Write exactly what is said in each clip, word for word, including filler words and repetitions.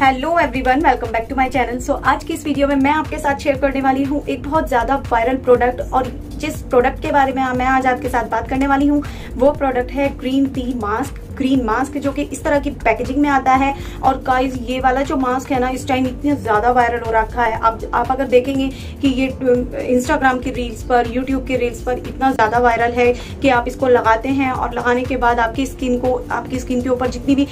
Hello everyone, welcome back to my channel. So आज की इस वीडियो में मैं आपके साथ शेयर करने वाली हूँ एक बहुत ज़्यादा वायरल प्रोडक्ट, और जिस प्रोडक्ट के बारे में मैं आज आपके साथ बात करने वाली हूँ वो प्रोडक्ट है green tea mask. Green mask जो कि इस तरह की पैकेजिंग में आता है। और गाइस, ये वाला जो मास्क है ना, इस टाइम इतना ज़्यादा वायरल हो रखा है। आप आप अगर देखेंगे कि ये इंस्टाग्राम की रील्स पर, यूट्यूब की रील्स पर इतना ज़्यादा वायरल है कि आप इसको लगाते हैं और लगाने के बाद आपकी स्किन को, आपकी स्किन के ऊपर जितनी भी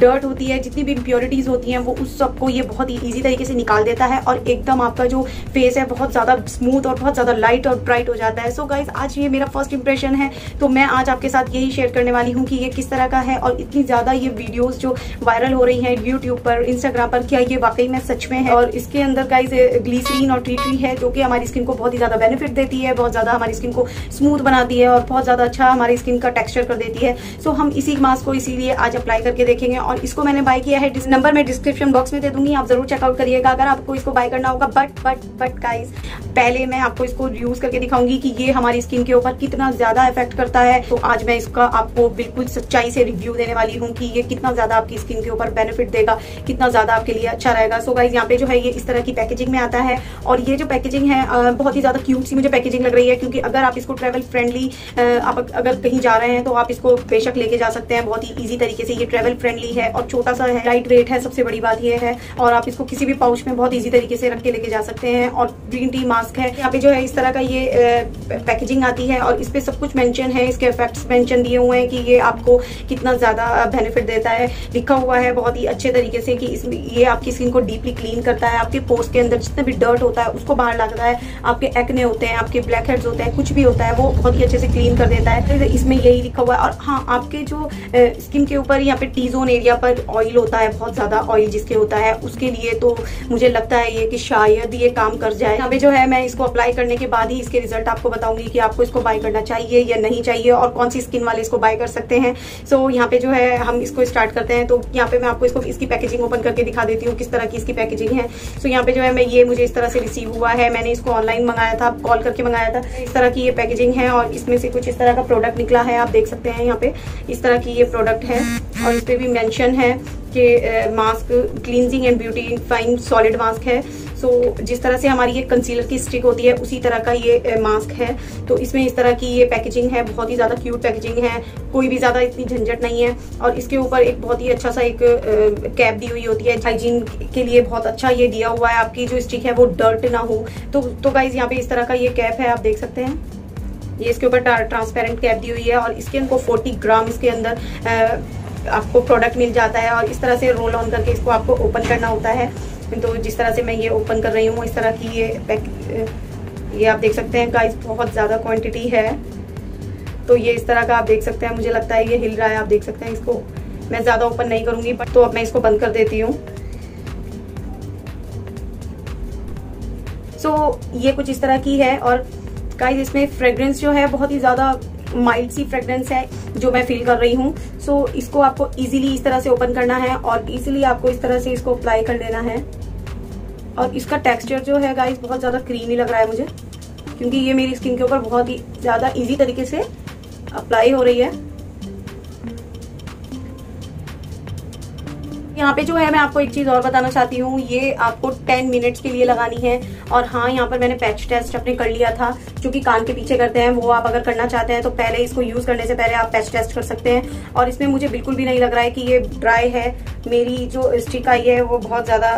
डर्ट होती है, जितनी भी इम्प्योरिटीज़ होती हैं, वो उस सबको ये बहुत ही ईजी तरीके से निकाल देता है। और एकदम आपका जो फेस है बहुत ज़्यादा स्मूथ और बहुत ज़्यादा लाइट और ब्राइट हो जाता है। सो गाइज, आज ये मेरा फर्स्ट इंप्रेशन है, तो मैं आज आपके साथ यही शेयर करने वाली हूँ कि ये किस तरह है। और इतनी ज्यादा ये वीडियोस जो वायरल हो रही हैं यूट्यूब पर, इंस्टाग्राम पर, क्या ये वाकई में सच में है। और इसके अंदर गाइस ग्लिसरीन और टी-ट्री है, जो कि हमारी स्किन को बहुत ही ज्यादा बेनिफिट देती है, बहुत ज्यादा हमारी स्किन को स्मूथ बनाती है और बहुत ज्यादा अच्छा हमारी स्किन का टेक्सचर कर देती है। सो हम इसी मास्क को इसीलिए आज अप्लाई करके देखेंगे। और इसको मैंने बाय किया है, नंबर में डिस्क्रिप्शन बॉक्स में दे दूंगी, आप जरूर चेकआउट करिएगा अगर आपको इसको बाय करना होगा। बट बट बट गाइस, पहले मैं आपको इसको यूज करके दिखाऊंगी कि ये हमारी स्किन के ऊपर कितना ज्यादा इफेक्ट करता है। तो आज मैं इसका आपको बिल्कुल सच्चाई से रिव्यू देने वाली हूँ कि ये कितना ज्यादा आपकी स्किन के ऊपर बेनिफिट देगा, कितना ज्यादा आपके लिए अच्छा रहेगा। सो गाइज, यहाँ पे जो है ये इस तरह की पैकेजिंग में आता है। और ये जो पैकेजिंग है बहुत ही ज्यादा क्यूट सी मुझे पैकेजिंग लग रही है, क्योंकि अगर आप इसको ट्रेवल फ्रेंडली, आप अगर कहीं जा रहे हैं तो आप इसको बेशक लेके जा सकते हैं। बहुत ही ईजी तरीके से ये ट्रेवल फ्रेंडली है और छोटा सा है, लाइट वेट है, सबसे बड़ी बात ये है। और आप इसको किसी भी पाउच में बहुत ईजी तरीके से रख के लेके जा सकते हैं। और ग्रीन टी मास्क है, यहाँ पे जो है इस तरह का ये पैकेजिंग आती है और इस पे सब कुछ मेंशन है, इसके इफेक्ट्स मेंशन दिए हुए हैं कि ये आपको कितना ज़्यादा बेनिफिट देता है। लिखा हुआ है बहुत ही अच्छे तरीके से कि इसमें ये आपकी स्किन को डीपली क्लीन करता है, आपके पोर्स के अंदर जितना भी डर्ट होता है उसको बाहर लाता है, आपके एक्ने होते हैं, आपके ब्लैक हेड्स होते हैं, कुछ भी होता है वो बहुत ही अच्छे से क्लीन कर देता है। तो इसमें यही लिखा हुआ है। और हाँ, आपके जो स्किन के ऊपर यहाँ पे टी जोन एरिया पर ऑयल होता है, बहुत ज़्यादा ऑयल जिसके होता है, उसके लिए तो मुझे लगता है ये कि शायद ये काम कर जाए। यहाँ पे जो है मैं इसको अप्लाई करने के बाद ही इसके रिजल्ट आपको बताऊंगी कि आपको इसको बाय करना चाहिए या नहीं चाहिए और कौन सी स्किन वाले इसको बाय कर सकते हैं। सो so, यहाँ पे जो है हम इसको स्टार्ट करते हैं। तो यहाँ पे मैं आपको इसको इसकी पैकेजिंग ओपन करके दिखा देती हूँ किस तरह की इसकी पैकेजिंग है। सो so, यहाँ पे जो है मैं ये मुझे इस तरह से रिसीव हुआ है। मैंने इसको ऑनलाइन मंगाया था, कॉल करके मंगाया था। इस तरह की ये पैकेजिंग है और इसमें से कुछ इस तरह का प्रोडक्ट निकला है। आप देख सकते हैं यहाँ पे इस तरह की ये प्रोडक्ट है और इस पर भी मैंशन है कि mask cleansing and beauty fine solid mask है। सो so, जिस तरह से हमारी ये कंसीलर की स्टिक होती है उसी तरह का ये मास्क है। तो इसमें इस तरह की ये पैकेजिंग है, बहुत ही ज़्यादा क्यूट पैकेजिंग है, कोई भी ज़्यादा इतनी झंझट नहीं है। और इसके ऊपर एक बहुत ही अच्छा सा एक कैप दी हुई होती है, हाइजीन के लिए बहुत अच्छा ये दिया हुआ है, आपकी जो स्टिक है वो डर्ट ना हो। तो, तो गाइज, यहाँ पे इस तरह का ये कैप है, आप देख सकते हैं ये, इसके ऊपर ट्रांसपेरेंट कैप दी हुई है। और इसके इनको फोर्टी ग्राम इसके अंदर आपको प्रोडक्ट मिल जाता है। और इस तरह से रोल ऑन करके इसको आपको ओपन करना होता है। तो जिस तरह से मैं ये ओपन कर रही हूँ, इस तरह की ये पैक, ये आप देख सकते हैं गाइस, बहुत ज़्यादा क्वांटिटी है। तो ये इस तरह का आप देख सकते हैं, मुझे लगता है ये हिल रहा है, आप देख सकते हैं। इसको मैं ज़्यादा ओपन नहीं करूँगी, बट तो अब मैं इसको बंद कर देती हूँ। सो so, ये कुछ इस तरह की है। और गाइस, इसमें फ्रेगरेंस जो है बहुत ही ज़्यादा माइल्ड सी फ्रेगरेंस है जो मैं फील कर रही हूँ। सो so, इसको आपको इजीली इस तरह से ओपन करना है और इजीली आपको इस तरह से इसको अप्लाई कर लेना है। और इसका टेक्सचर जो है गाइस बहुत ज़्यादा क्रीमी लग रहा है मुझे, क्योंकि ये मेरी स्किन के ऊपर बहुत ही ज़्यादा इजी तरीके से अप्लाई हो रही है। यहाँ पे जो है मैं आपको एक चीज़ और बताना चाहती हूँ, ये आपको दस मिनट्स के लिए लगानी है। और हाँ, यहाँ पर मैंने पैच टेस्ट अपने कर लिया था, क्योंकि कान के पीछे करते हैं वो, आप अगर करना चाहते हैं तो पहले इसको यूज़ करने से पहले आप पैच टेस्ट कर सकते हैं। और इसमें मुझे बिल्कुल भी नहीं लग रहा है कि ये ड्राई है। मेरी जो स्टिक आई है वो बहुत ज़्यादा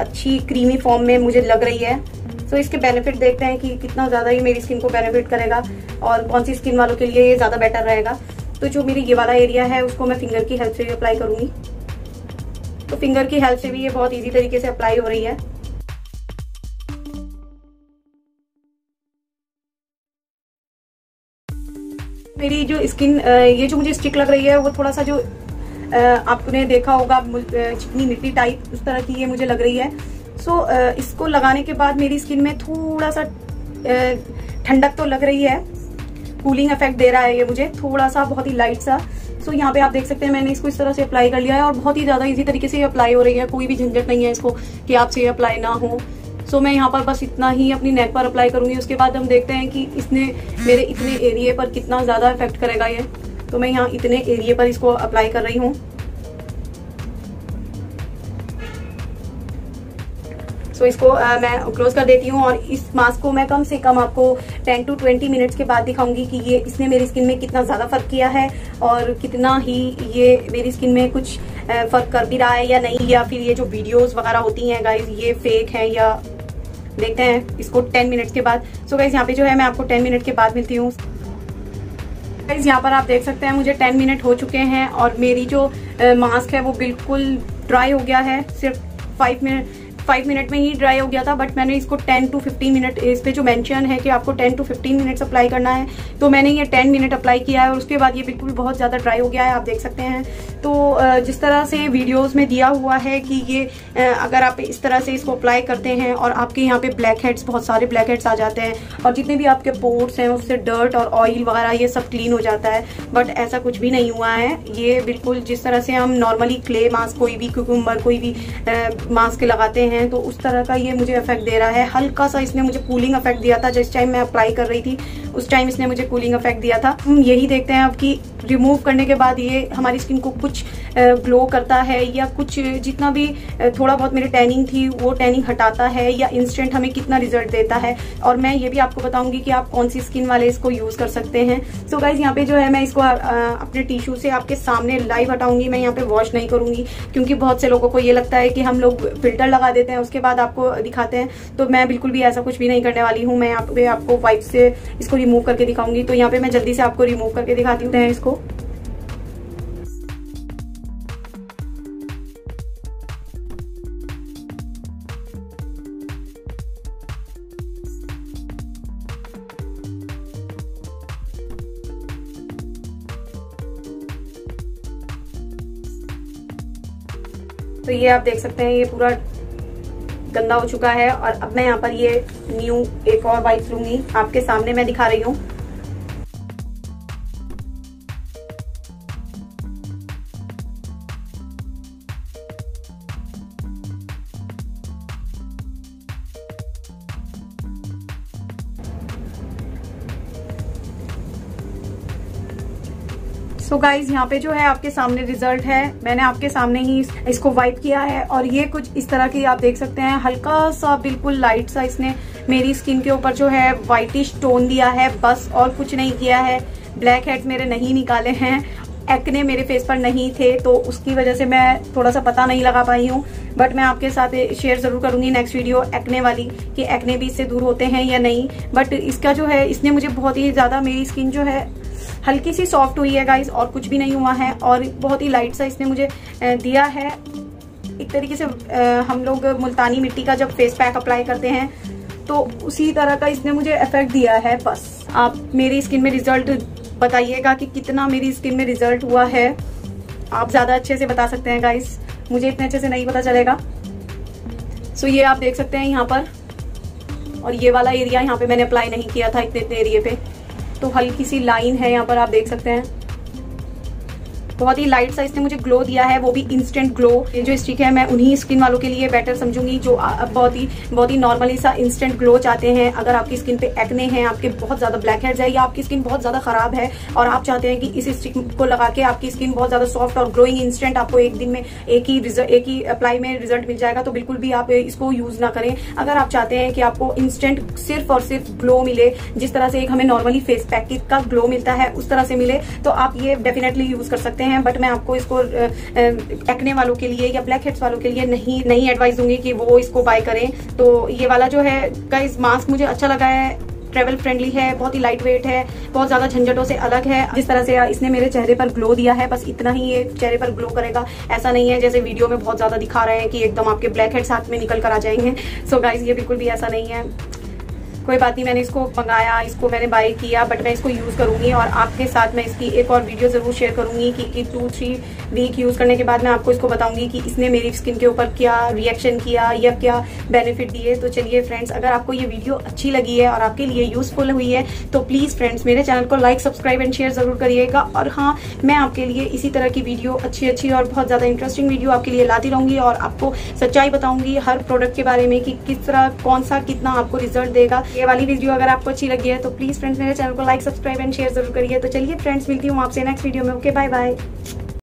अच्छी क्रीमी फॉर्म में मुझे लग रही है। सो so, इसके बेनिफिट देखते हैं कि कितना ज़्यादा ये मेरी स्किन को बेनिफिट करेगा और कौन सी स्किन वालों के लिए ये ज़्यादा बेटर रहेगा। तो जो मेरी ये वाला एरिया है उसको मैं फिंगर की हेल्प से भी अप्लाई करूँगी। तो फिंगर की हेल्प से भी ये बहुत इजी तरीके से अप्लाई हो रही है। मेरी जो स्किन, ये जो मुझे स्टिक लग रही है वो थोड़ा सा जो आपने देखा होगा चिकनी मिट्टी टाइप, उस तरह की ये मुझे लग रही है। सो इसको लगाने के बाद मेरी स्किन में थोड़ा सा ठंडक तो लग रही है, कूलिंग इफेक्ट दे रहा है ये मुझे, थोड़ा सा बहुत ही लाइट सा। सो यहाँ पे आप देख सकते हैं मैंने इसको इस तरह से अप्लाई कर लिया है और बहुत ही ज़्यादा इजी तरीके से ये अप्लाई हो रही है। कोई भी झंझट नहीं है इसको कि आपसे ये अप्लाई ना हो। सो so, मैं यहाँ पर बस इतना ही अपनी नेक पर अप्लाई करूँगी, उसके बाद हम देखते हैं कि इसने मेरे इतने एरिए पर कितना ज़्यादा इफेक्ट करेगा ये। तो मैं यहाँ इतने एरिए पर इसको अप्लाई कर रही हूँ। सो इसको आ, मैं क्लोज कर देती हूँ और इस मास्क को मैं कम से कम आपको टेन टू ट्वेंटी मिनट्स के बाद दिखाऊंगी कि ये इसने मेरी स्किन में कितना ज़्यादा फ़र्क किया है और कितना ही ये मेरी स्किन में कुछ फ़र्क कर भी रहा है या नहीं, या फिर ये जो वीडियोज़ वगैरह होती हैं गाइज ये फेक हैं या देखते हैं इसको टेन मिनट्स के बाद। सो गाइज यहाँ पे जो है मैं आपको टेन मिनट के बाद मिलती हूँ। गाइज यहाँ पर आप देख सकते हैं मुझे टेन मिनट हो चुके हैं और मेरी जो मास्क है वो बिल्कुल ड्राई हो गया है। सिर्फ फाइव मिनट फाइव मिनट में ही ड्राई हो गया था, बट मैंने इसको टेन टू फिफ्टीन मिनट, इस पर जो मेंशन है कि आपको ten to fifteen minutes apply करना है, तो मैंने ये टेन मिनट अप्लाई किया है और उसके बाद ये बिल्कुल बहुत ज़्यादा ड्राई हो गया है, आप देख सकते हैं। तो जिस तरह से वीडियोस में दिया हुआ है कि ये अगर आप इस तरह से इसको अप्लाई करते हैं और आपके यहाँ पे ब्लैक हेड्स, बहुत सारे ब्लैक हेड्स आ जाते हैं और जितने भी आपके पोर्ट्स हैं उससे डर्ट और ऑयल वगैरह ये सब क्लीन हो जाता है, बट ऐसा कुछ भी नहीं हुआ है। ये बिल्कुल जिस तरह से हम नॉर्मली क्ले मास्क, कोई भी क्यूकुम्बर, कोई भी मास्क लगाते हैं, तो उस तरह का ये मुझे इफेक्ट दे रहा है। हल्का सा इसने मुझे कूलिंग इफेक्ट दिया था जिस टाइम मैं अप्लाई कर रही थी, उस टाइम इसने मुझे कूलिंग इफेक्ट दिया था। हम यही देखते हैं अब कि रिमूव करने के बाद ये हमारी स्किन को कुछ ग्लो करता है या कुछ, जितना भी थोड़ा बहुत मेरी टैनिंग थी वो टैनिंग हटाता है या इंस्टेंट हमें कितना रिजल्ट देता है। और मैं ये भी आपको बताऊंगी कि आप कौन सी स्किन वाले इसको यूज़ कर सकते हैं। सो गाइज यहाँ पे जो है मैं इसको अपने टिश्यू से आपके सामने लाइव हटाऊंगी, मैं यहाँ पे वॉश नहीं करूंगी, क्योंकि बहुत से लोगों को ये लगता है कि हम लोग फिल्टर लगा देते हैं उसके बाद आपको दिखाते हैं, तो मैं बिल्कुल भी ऐसा कुछ भी नहीं करने वाली हूँ। मैं यहाँ पे आपको वाइप से इसको रिमूव करके दिखाऊंगी, तो यहाँ पे मैं जल्दी से आपको रिमूव करके दिखाती हूँ इसको। तो ये आप देख सकते हैं ये पूरा गंदा हो चुका है और अब मैं यहाँ पर ये न्यू एक और वाइप लूंगी, आपके सामने मैं दिखा रही हूँ। सो गाइज यहाँ पे जो है आपके सामने रिजल्ट है, मैंने आपके सामने ही इसको वाइप किया है और ये कुछ इस तरह की आप देख सकते हैं, हल्का सा बिल्कुल लाइट सा इसने मेरी स्किन के ऊपर जो है वाइटिश टोन दिया है बस, और कुछ नहीं किया है। ब्लैक हेड्स मेरे नहीं निकाले हैं, एक्ने मेरे फेस पर नहीं थे, तो उसकी वजह से मैं थोड़ा सा पता नहीं लगा पाई हूँ, बट मैं आपके साथ शेयर ज़रूर करूँगी नेक्स्ट वीडियो एक्ने वाली कि एक्ने भी इससे दूर होते हैं या नहीं। बट इसका जो है इसने मुझे बहुत ही ज़्यादा, मेरी स्किन जो है हल्की सी सॉफ्ट हुई है गाइस, और कुछ भी नहीं हुआ है और बहुत ही लाइट सा इसने मुझे दिया है। एक तरीके से हम लोग मुल्तानी मिट्टी का जब फेस पैक अप्लाई करते हैं तो उसी तरह का इसने मुझे इफेक्ट दिया है। बस आप मेरी स्किन में रिजल्ट बताइएगा कि कितना मेरी स्किन में रिजल्ट हुआ है, आप ज़्यादा अच्छे से बता सकते हैं गाइस, मुझे इतने अच्छे से नहीं पता चलेगा। सो ये आप देख सकते हैं यहाँ पर, और ये वाला एरिया यहाँ पे मैंने अप्लाई नहीं किया था, इतने इतने एरिए पे तो हल्की सी लाइन है यहाँ पर, आप देख सकते हैं बहुत ही लाइट सा इसने मुझे ग्लो दिया है, वो भी इंस्टेंट ग्लो। ये जो स्टिक है मैं उन्हीं स्किन वालों के लिए बेटर समझूंगी जो बहुत ही बहुत ही नॉर्मली सा इंस्टेंट ग्लो चाहते हैं। अगर आपकी स्किन पे एक्ने हैं, आपके बहुत ज़्यादा ब्लैक हेड्स है या आपकी स्किन बहुत ज़्यादा खराब है और आप चाहते हैं कि इस स्टिक को लगा के आपकी स्किन बहुत ज़्यादा सॉफ्ट और ग्लोइंग इंस्टेंट, आपको एक दिन में एक ही रिजल्ट एक ही अप्लाई में रिजल्ट मिल जाएगा, तो बिल्कुल भी आप इसको यूज़ ना करें। अगर आप चाहते हैं कि आपको इंस्टेंट सिर्फ और सिर्फ ग्लो मिले, जिस तरह से एक हमें नॉर्मली फेस पैक का ग्लो मिलता है उस तरह से मिले, तो आप ये डेफिनेटली यूज़ कर सकते हैं। बट मैं आपको इसको एक्ने वालों के लिए या ब्लैक हेड्स वालों के लिए नहीं नहीं एडवाइस दूंगी कि वो इसको बाय करें। तो ये वाला जो है गाइस मास्क मुझे अच्छा लगा है, ट्रेवल फ्रेंडली है, बहुत ही लाइट वेट है, बहुत ज़्यादा झंझटों से अलग है। जिस तरह से इसने मेरे चेहरे पर ग्लो दिया है बस इतना ही ये चेहरे पर ग्लो करेगा, ऐसा नहीं है जैसे वीडियो में बहुत ज़्यादा दिखा रहे हैं कि एकदम आपके ब्लैक हेड्स हाथ में निकल कर आ जाएंगे। सो गाइज ये बिल्कुल भी ऐसा नहीं है, कोई बात नहीं, मैंने इसको मंगाया, इसको मैंने बाय किया, बट मैं इसको यूज़ करूँगी और आपके साथ मैं इसकी एक और वीडियो ज़रूर शेयर करूँगी कि, कि टू थ्री वीक यूज़ करने के बाद मैं आपको इसको बताऊँगी कि इसने मेरी स्किन के ऊपर क्या रिएक्शन किया या क्या बेनिफिट दिए। तो चलिए फ्रेंड्स, अगर आपको ये वीडियो अच्छी लगी है और आपके लिए यूज़फुल हुई है तो प्लीज़ फ्रेंड्स मेरे चैनल को लाइक, सब्सक्राइब एंड शेयर ज़रूर करिएगा। और हाँ, मैं आपके लिए इसी तरह की वीडियो, अच्छी अच्छी और बहुत ज़्यादा इंटरेस्टिंग वीडियो आपके लिए लाती रहूँगी और आपको सच्चाई बताऊँगी हर प्रोडक्ट के बारे में कि किस तरह, कौन सा कितना आपको रिजल्ट देगा। ये वाली वीडियो अगर आपको अच्छी लगी है तो प्लीज़ फ्रेंड्स मेरे चैनल को लाइक, सब्सक्राइब एंड शेयर जरूर करिए। तो चलिए फ्रेंड्स, मिलती हूँ आपसे नेक्स्ट वीडियो में। Okay, bye bye.